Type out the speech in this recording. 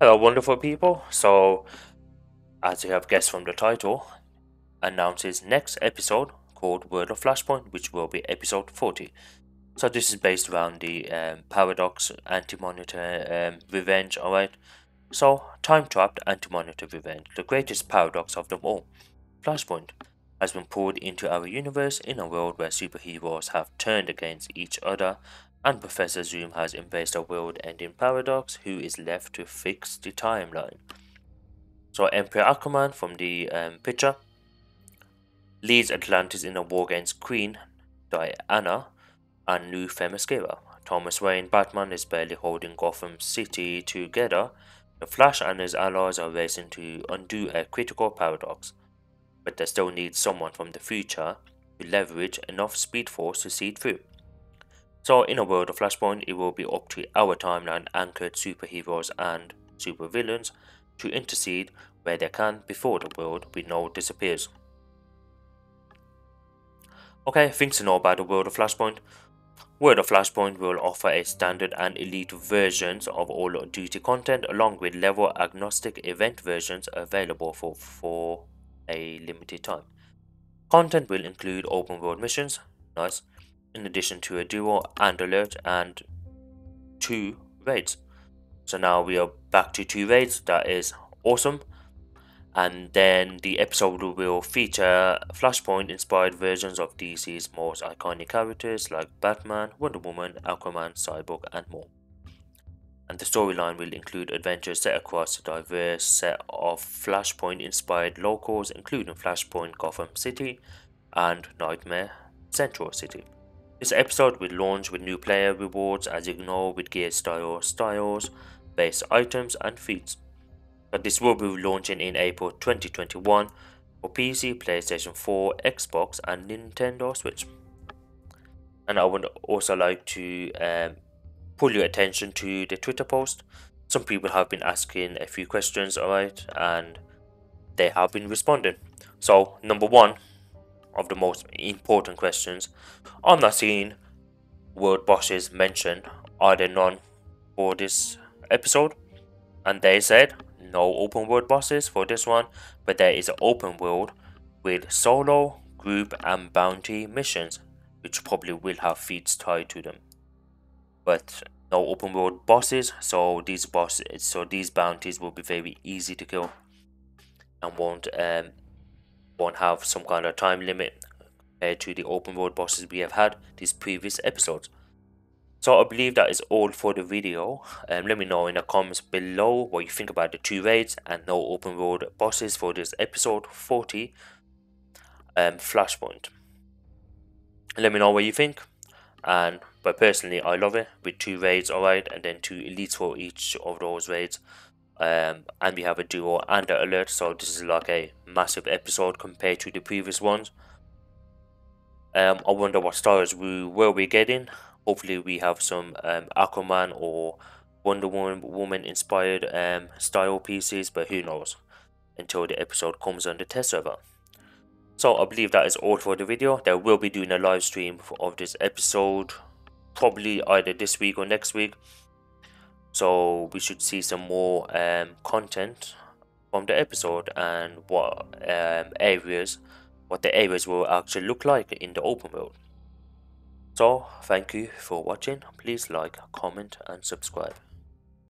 Hello wonderful people, so as you have guessed from the title, announces next episode called World of Flashpoint, which will be episode 40. So this is based around the paradox, anti-monitor, revenge, alright? So, time-trapped anti-monitor revenge, the greatest paradox of them all. Flashpoint has been pulled into our universe in a world where superheroes have turned against each other, and Professor Zoom has embraced a world-ending paradox who is left to fix the timeline. So Emperor Aquaman from the picture leads Atlantis in a war against Queen Diana and New Femiscera. Thomas Wayne Batman is barely holding Gotham City together. The Flash and his allies are racing to undo a critical paradox, but they still need someone from the future to leverage enough speed force to see it through. So in a world of Flashpoint, it will be up to our timeline anchored superheroes and supervillains to intercede where they can before the world we know disappears. Okay, things to know about the World of Flashpoint. World of Flashpoint will offer a standard and elite versions of all of duty content along with level agnostic event versions available for a limited time. Content will include open world missions, nice, in addition to a duo and alert and 2 raids. So now we are back to 2 raids, that is awesome. And then the episode will feature Flashpoint inspired versions of DC's most iconic characters like Batman, Wonder Woman, Aquaman, Cyborg and more. And the storyline will include adventures set across a diverse set of Flashpoint inspired locales including Flashpoint Gotham City and Nightmare Central City. This episode will launch with new player rewards as you know with gear styles, base items and feats. But this will be launching in April 2021 for PC, PlayStation 4, Xbox and Nintendo Switch. And I would also like to pull your attention to the Twitter post. Some people have been asking a few questions, alright, and they have been responding. So number one of the most important questions, I'm not seeing world bosses mentioned, are there none for this episode? And they said no open world bosses for this one, but there is an open world with solo, group and bounty missions which probably will have feats tied to them, but no open world bosses, so these bounties will be very easy to kill and won't have some kind of time limit compared to the open world bosses we have had these previous episodes. So I believe that is all for the video. Let me know in the comments below what you think about the 2 raids and no open world bosses for this episode 40 Flashpoint. Let me know what you think, but personally I love it with 2 raids, alright, and then 2 elites for each of those raids, and we have a duo and an alert, so this is like a massive episode compared to the previous ones. I wonder what stars we will be getting. Hopefully we have some Aquaman or Wonder Woman inspired style pieces, but who knows until the episode comes on the test server. So I believe that is all for the video. They will be doing a live stream of this episode probably either this week or next week. So we should see some more content from the episode and what the areas will actually look like in the open world. So, thank you for watching, please like, comment and subscribe.